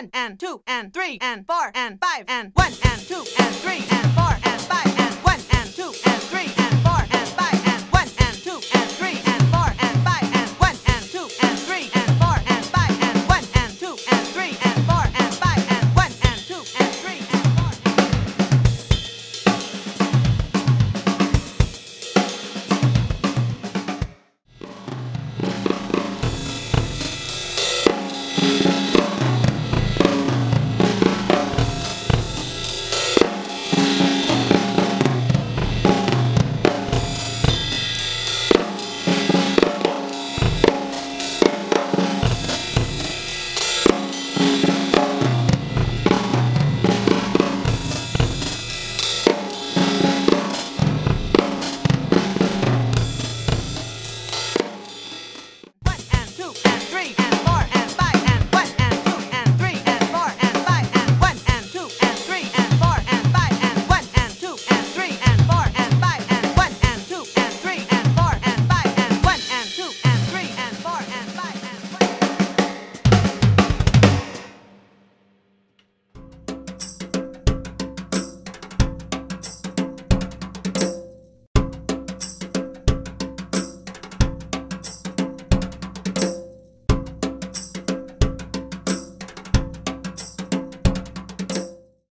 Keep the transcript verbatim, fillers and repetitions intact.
one and two and three and four and five and one and two and three and